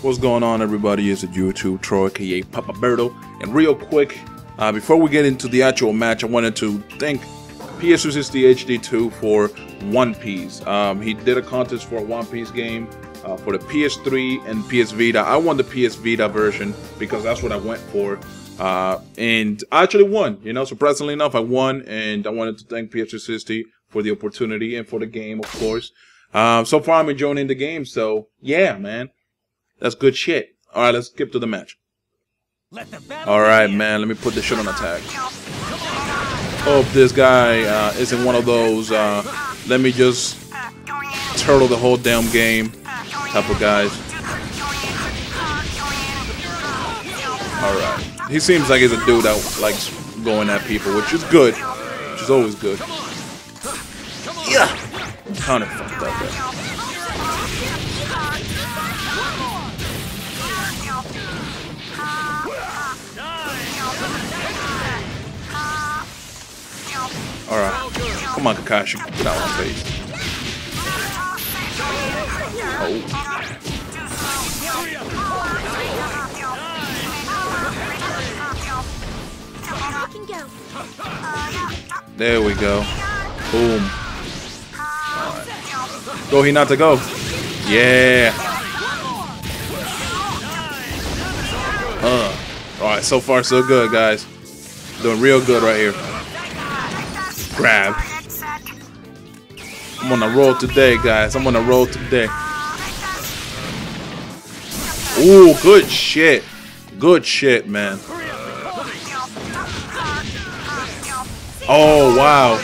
What's going on, everybody? It's a YouTube troll, aka Papa Berto. And real quick, before we get into the actual match, I wanted to thank PS360 HD2 for One Piece. He did a contest for a One Piece game for the PS3 and PS Vita. I won the PS Vita version because that's what I went for. And I actually won, you know, surprisingly enough, I won, and I wanted to thank PS360 for the opportunity and for the game, of course. So far I'm enjoying the game, so yeah, man, that's good shit. All right, let's skip to the match. All right, man, let me put this shit on attack. Hope this guy isn't one of those, let me just turtle the whole damn game type of guys. All right. He seems like he's a dude that likes going at people, which is good. Which is always good. Yeah! Kinda fucked up there. Alright. Come on, Kakashi. Get out of my face. Oh. There we go. Boom. Right. Go, Hinata, go. Yeah. Alright, so far so good, guys. Doing real good right here. Grab. I'm on a roll today, guys. I'm on a roll today. Ooh, good shit. Good shit, man. Oh wow!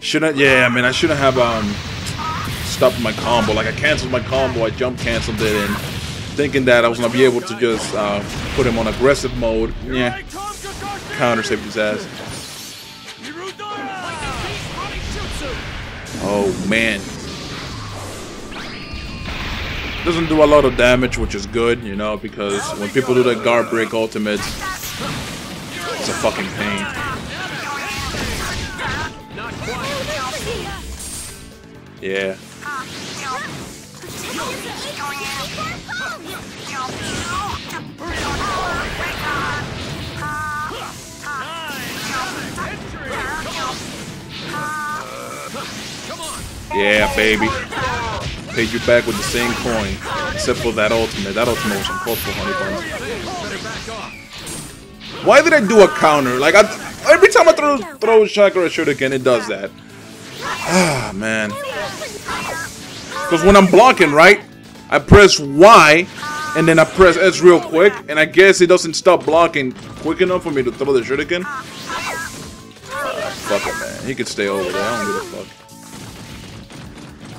Shouldn't, yeah, I mean, I shouldn't have stopped my combo. Like, I canceled my combo, I jump canceled it, and thinking that I was gonna be able to just put him on aggressive mode. Yeah, counter saved his ass. Oh man, doesn't do a lot of damage, which is good, you know, because when people do the guard break ultimates, it's a fucking pain. Yeah. Yeah, baby. Paid you back with the same coin, except for that ultimate. That ultimate was uncomfortable, honeybuns. Why did I do a counter? Like, every time I throw chakra shuriken, it does that. Ah, man. Because when I'm blocking, right, I press Y and then I press S real quick, and I guess it doesn't stop blocking quick enough for me to throw the shuriken. Fuck it, man. He could stay over there. I don't give a fuck.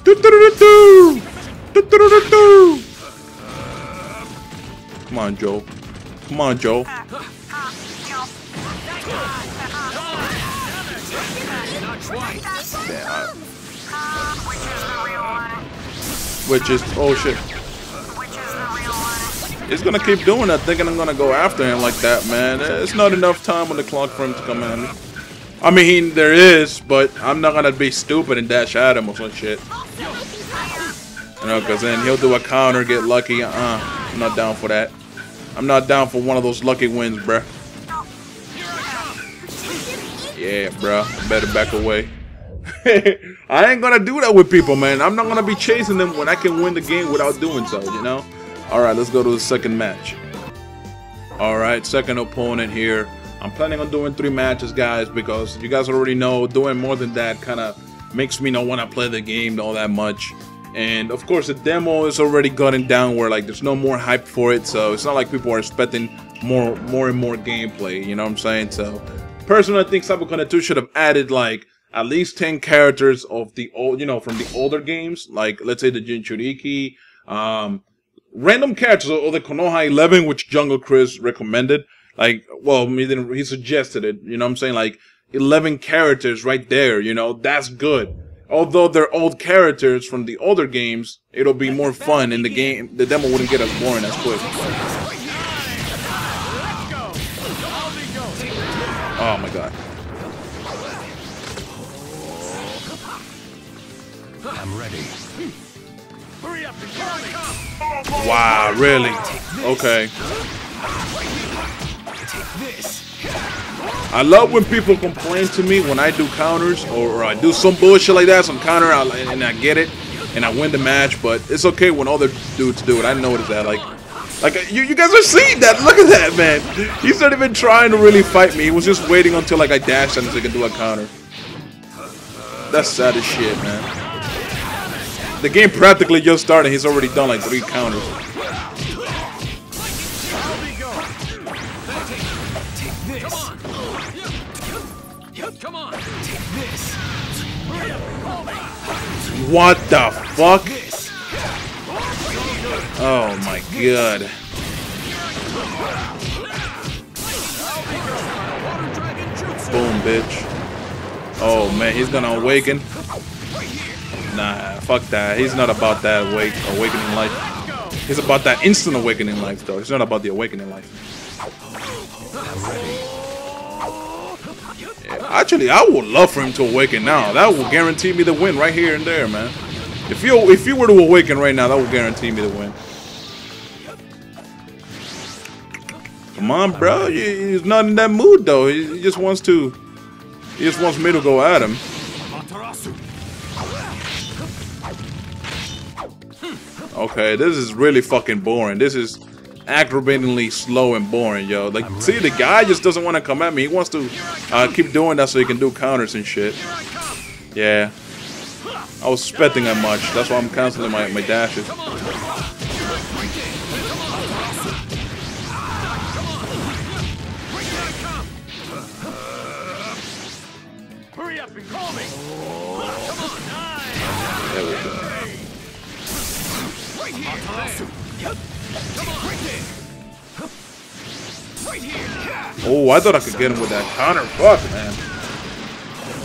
Do-do-do-do-do! Do-do-do-do-do! Come on, Joe. Come on, Joe. Yeah. Which is, oh shit. It's gonna keep doing that, thinking I'm gonna go after him like that, man. It's not enough time on the clock for him to come in. I mean, there is, but I'm not gonna be stupid and dash at him or some shit. You know, because then he'll do a counter, get lucky. I'm not down for that. I'm not down for one of those lucky wins, bruh. Yeah, bro. Better back away. I ain't gonna do that with people, man. I'm not gonna be chasing them when I can win the game without doing so, you know? Alright, let's go to the second match. Alright, second opponent here. I'm planning on doing 3 matches, guys, because you guys already know, doing more than that kind of makes me not want to play the game all that much. And, of course, the demo is already gotten down where, like, there's no more hype for it, so it's not like people are expecting more and more gameplay, you know what I'm saying? So, personally, I think CyberConnect2 should have added, like, at least 10 characters of the old, you know, from the older games, like, let's say the Jinchuriki, random characters, or the Konoha 11, which Jungle Chris recommended, like, well, he suggested it, you know what I'm saying, like, 11 characters right there, you know, that's good. Although they're old characters from the older games, it'll be more fun in the game, the demo wouldn't get as boring as quick. Oh my god. I'm ready. Hurry up and kill me. Wow, really? Okay. I love when people complain to me when I do counters or I do some bullshit like that, some counter, and I get it, and I win the match, but it's okay when other dudes do it. I noticed that, like you guys are seeing that. Look at that, man. He's not even trying to really fight me. He was just waiting until like I dashed and so he could do a counter. That's sad as shit, man. The game practically just started. He's already done like 3 counters. What the fuck? Oh my god. Boom, bitch. Oh man, he's gonna awaken. Nah, fuck that. He's not about that awakening life. He's about that instant awakening life, though. He's not about the awakening life. Actually, I would love for him to awaken now. That will guarantee me the win right here and there, man. If you were to awaken right now, that would guarantee me the win. Come on, bro. He's not in that mood though. He just wants me to go at him. Okay, this is really fucking boring. This is aggravatingly slow and boring, yo. Like, see, the guy just doesn't want to come at me. He wants to keep doing that so he can do counters and shit. Yeah, I was expecting that much. That's why I'm canceling my dashes. Hurry up and call me. There we go. Oh, I thought I could get him with that counter. Fuck, man.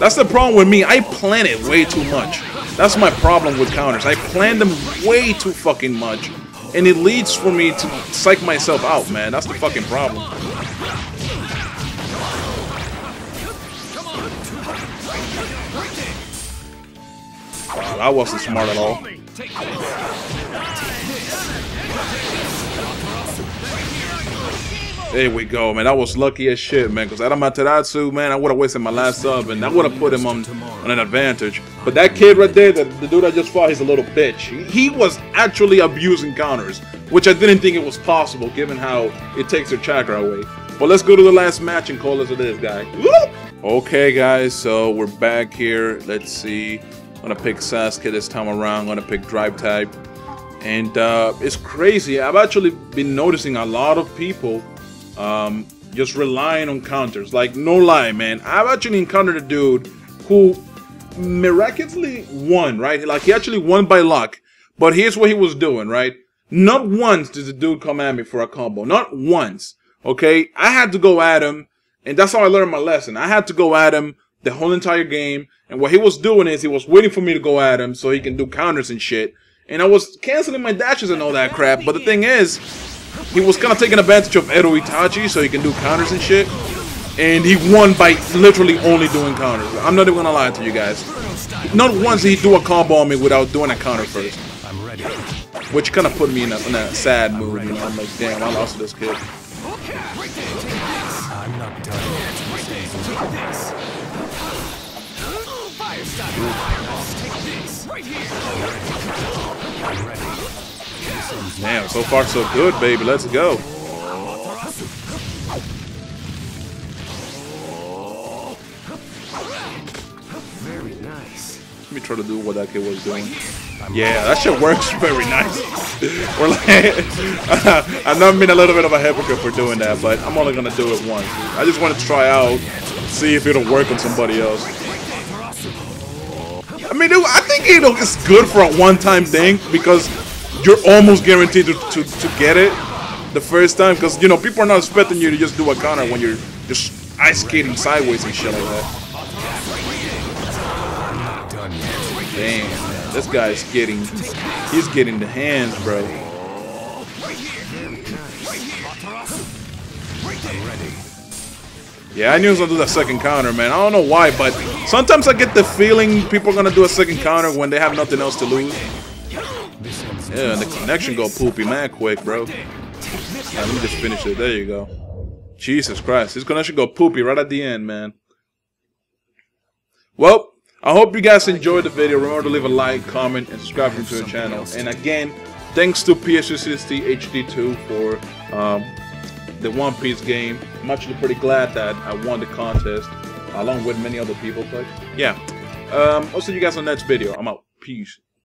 That's the problem with me. I plan it way too much. That's my problem with counters. I plan them way too fucking much. And it leads for me to psych myself out, man. That's the fucking problem. Wow, that wasn't smart at all. There we go, man. That was lucky as shit, man. Because Amaterasu, man, I would have wasted my last sub, and I would have put him on an advantage. But that kid right there, the dude I just fought, he's a little bitch. He was actually abusing counters, which I didn't think it was possible, given how it takes their chakra away. But let's go to the last match and call us this guy. Woo! Okay, guys, so we're back here. Let's see. I'm going to pick Sasuke this time around. I'm going to pick Drive type. And it's crazy. I've actually been noticing a lot of people just relying on counters. Like, no lie, man, I've actually encountered a dude who miraculously won, right? Like, he actually won by luck. But here's what he was doing, right? Not once did the dude come at me for a combo. Not once. Okay, I had to go at him, and that's how I learned my lesson. I had to go at him the whole entire game, and what he was doing is he was waiting for me to go at him so he can do counters and shit. And I was canceling my dashes and all that crap, but the thing is, he was kind of taking advantage of Edo Itachi so he can do counters and shit. And he won by literally only doing counters. I'm not even gonna lie to you guys. Not once did he do a combo on me without doing a counter first. Which kind of put me in a sad mood, you know? I'm like, damn, I lost to this kid. I'm not done. Damn, so far so good, baby. Let's go. Very nice. Let me try to do what that kid was doing. Yeah, that shit works very nice. We're like, I know I'm being a little bit of a hypocrite for doing that, but I'm only gonna do it once. I just want to try out, see if it'll work on somebody else. I mean, I think it's good for a one-time thing because you're almost guaranteed to get it the first time, because, you know, people are not expecting you to just do a counter when you're just ice skating sideways and shit like that. Damn, man, this guy's getting the hands, bro. Yeah, I knew he was gonna do that second counter, man. I don't know why, but sometimes I get the feeling people are gonna do a second counter when they have nothing else to lose. Yeah, and the connection go poopy mad quick, bro. Right, let me just finish it. There you go. Jesus Christ, this connection go poopy right at the end, man. Well, I hope you guys enjoyed the video. Remember to leave a like, comment, and subscribe to the channel. And again, thanks to PS360 HD2 for the One Piece game. I'm actually pretty glad that I won the contest, along with many other people. But yeah, I'll see you guys on the next video. I'm out. Peace.